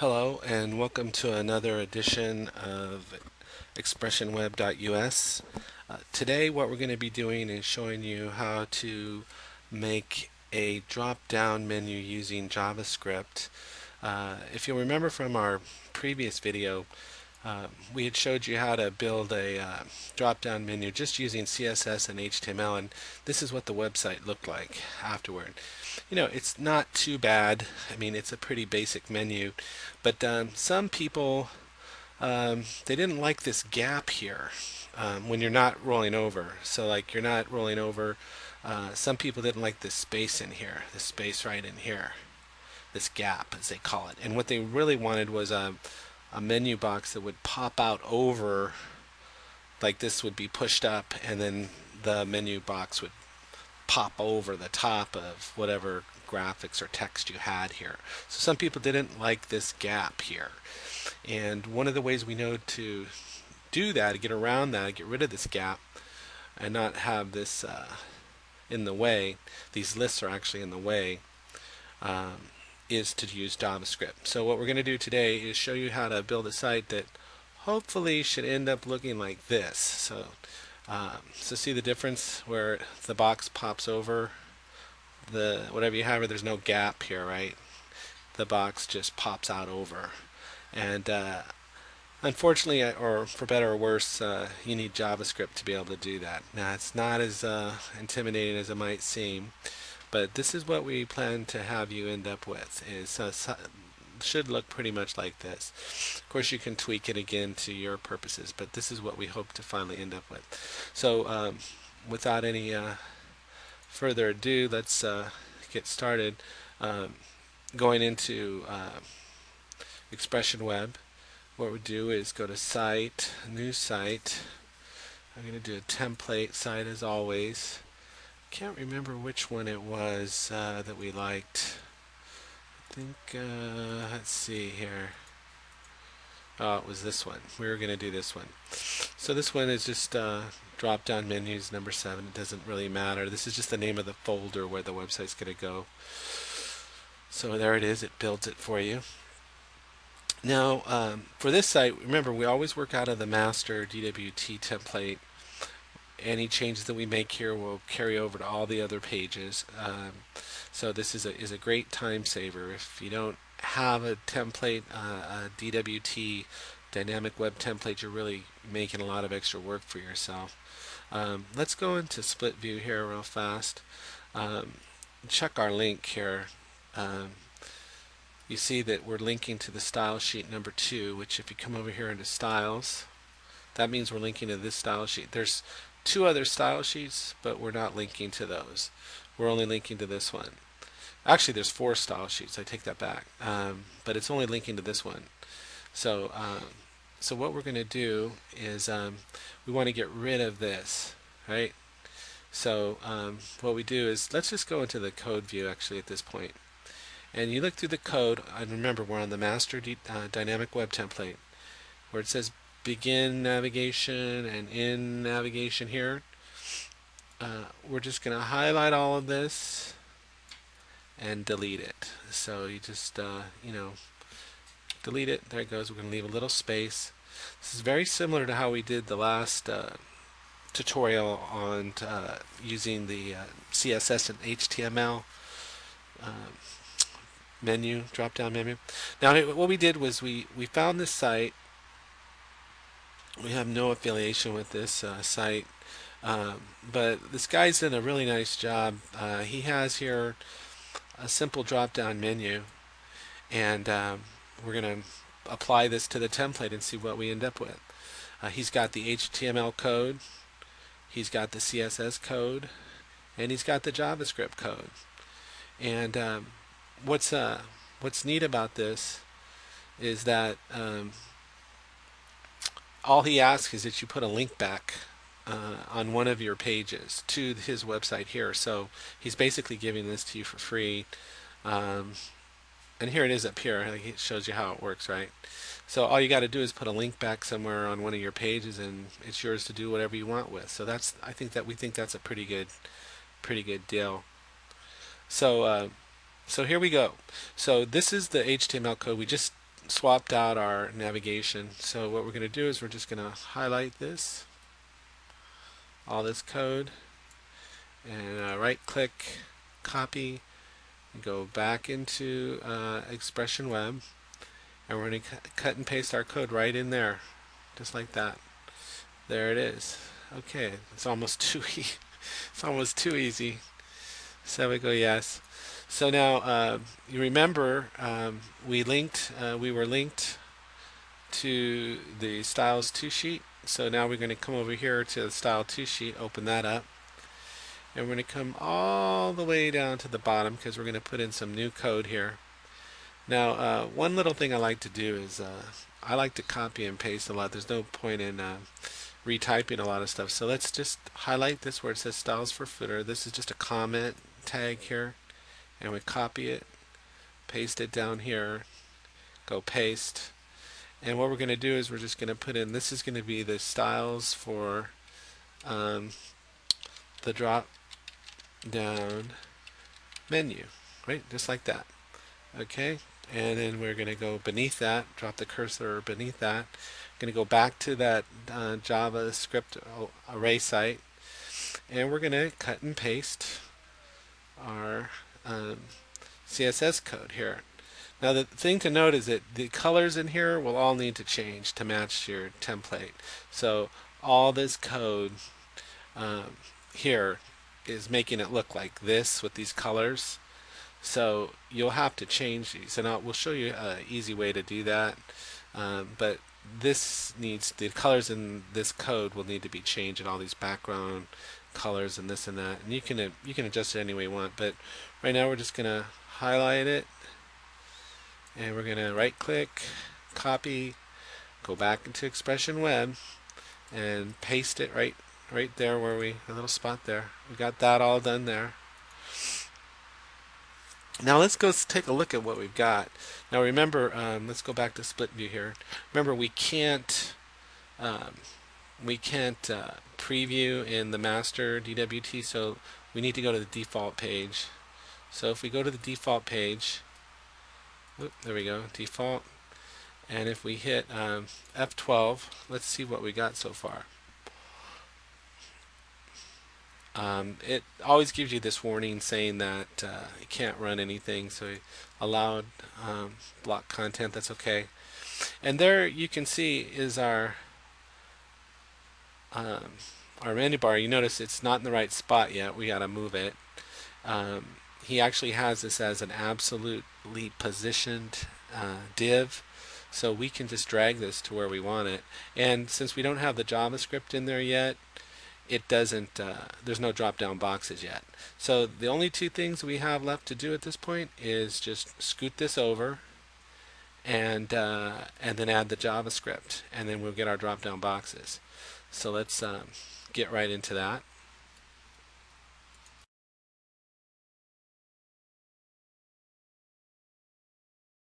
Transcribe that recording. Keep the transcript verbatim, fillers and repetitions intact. Hello and welcome to another edition of Expression Web dot U S. Uh, today what we're going to be doing is showing you how to make a drop-down menu using JavaScript. Uh, if you'll remember from our previous video, uh, we had showed you how to build a uh, drop-down menu just using C S S and H T M L, and this is what the website looked like afterward. You know, it's not too bad. I mean, it's a pretty basic menu, but um, some people um, they didn't like this gap here um, when you're not rolling over. So like you're not rolling over. Uh, some people didn't like this space in here, this space right in here, this gap as they call it. And what they really wanted was a, a menu box that would pop out over, like this would be pushed up, and then the menu box would pop over the top of whatever graphics or text you had here. So some people didn't like this gap here, and one of the ways we know to do that, to get around that, get rid of this gap and not have this uh, in the way, these lists are actually in the way, um, is to use JavaScript. So what we're going to do today is show you how to build a site that hopefully should end up looking like this. So Um, so see the difference where the box pops over the whatever you have, or there's no gap here, right? The box just pops out over, and uh, unfortunately, or for better or worse, uh, you need JavaScript to be able to do that. Now it's not as uh, intimidating as it might seem, but this is what we plan to have you end up with. Is uh, should look pretty much like this. Of course you can tweak it again to your purposes, but this is what we hope to finally end up with. So um, without any uh, further ado, let's uh, get started um, going into uh, Expression Web. What we do is go to Site, New Site. I'm going to do a template site as always. Can't remember which one it was uh, that we liked. I think, uh, let's see here. Oh, it was this one. We were going to do this one. So this one is just uh, drop-down menus, number seven. It doesn't really matter. This is just the name of the folder where the website's going to go. So there it is. It builds it for you. Now, um, for this site, remember, we always work out of the master D W T template. Any changes that we make here will carry over to all the other pages. Um, so this is a, is a great time saver. If you don't have a template, uh, a D W T, dynamic web template, you're really making a lot of extra work for yourself. Um, let's go into split view here real fast. Um, check our link here. Um, you see that we're linking to the style sheet number two, which if you come over here into styles, that means we're linking to this style sheet. There's two other style sheets, but we're not linking to those. We're only linking to this one. Actually, there's four style sheets. I take that back. Um, but it's only linking to this one. So, um, so what we're going to do is um, we want to get rid of this, right? So um, what we do is let's just go into the code view actually at this point. And you look through the code, and remember we're on the master D uh, dynamic web template where it says begin navigation and end navigation here. Uh, we're just going to highlight all of this and delete it. So you just, uh, you know, delete it. There it goes. We're going to leave a little space. This is very similar to how we did the last uh, tutorial on uh, using the uh, C S S and H T M L uh, menu, drop-down menu. Now, what we did was we, we found this site. We have no affiliation with this uh, site, um, but this guy's done a really nice job. Uh, he has here a simple drop-down menu, and um, we're going to apply this to the template and see what we end up with. Uh, he's got the H T M L code, he's got the C S S code, and he's got the JavaScript code. And um, what's uh, what's neat about this is that um, all he asks is that you put a link back uh, on one of your pages to his website here. So he's basically giving this to you for free. Um, and here it is up here. It shows you how it works, right? So all you got to do is put a link back somewhere on one of your pages, and it's yours to do whatever you want with. So that's, I think that we think that's a pretty good, pretty good deal. So, uh, so here we go. So this is the H T M L code. We just swapped out our navigation. So what we're going to do is we're just going to highlight this, all this code, and uh, right click, copy, and go back into uh, Expression Web, and we're going to cut and paste our code right in there, just like that. There it is. Okay, it's almost too e it's almost too easy. So we go yes. So now uh, you remember um, we linked, uh, we were linked to the styles two sheet. So now we're going to come over here to the style two sheet, open that up, and we're going to come all the way down to the bottom because we're going to put in some new code here. Now uh, one little thing I like to do is uh, I like to copy and paste a lot. There's no point in uh, retyping a lot of stuff. So let's just highlight this where it says styles for footer. This is just a comment tag here. And we copy it, paste it down here, go paste. And what we're going to do is we're just going to put in, this is going to be the styles for um, the drop down menu, right? Just like that. Okay, and then we're going to go beneath that, drop the cursor beneath that. We're going to go back to that uh, JavaScript array site, and we're going to cut and paste our Um, C S S code here. Now the thing to note is that the colors in here will all need to change to match your template. So all this code um, here is making it look like this with these colors. So you'll have to change these, and I'll, we'll show you an easy way to do that. Um, but this needs, the colors in this code will need to be changed, and all these background colors and this and that, and you can you can adjust it any way you want, but right now we're just gonna highlight it, and we're gonna right click, copy, go back into Expression Web, and paste it right right there where we, a little spot there. We got that all done there. Now let's go take a look at what we've got. Now remember, um, let's go back to split view here. Remember, we can't um, we can't uh, preview in the master D W T, so we need to go to the default page. So if we go to the default page, whoop, there we go, default, and if we hit um, F twelve, let's see what we got so far. Um, it always gives you this warning saying that uh, it can't run anything, so allowed um, block content, that's okay. And there you can see is our Um, our menu bar. You notice it's not in the right spot yet. We gotta move it. Um, he actually has this as an absolutely positioned uh, div, so we can just drag this to where we want it. And since we don't have the JavaScript in there yet, it doesn't. Uh, there's no drop-down boxes yet. So the only two things we have left to do at this point is just scoot this over, and uh, and then add the JavaScript, and then we'll get our drop-down boxes. So let's um, get right into that.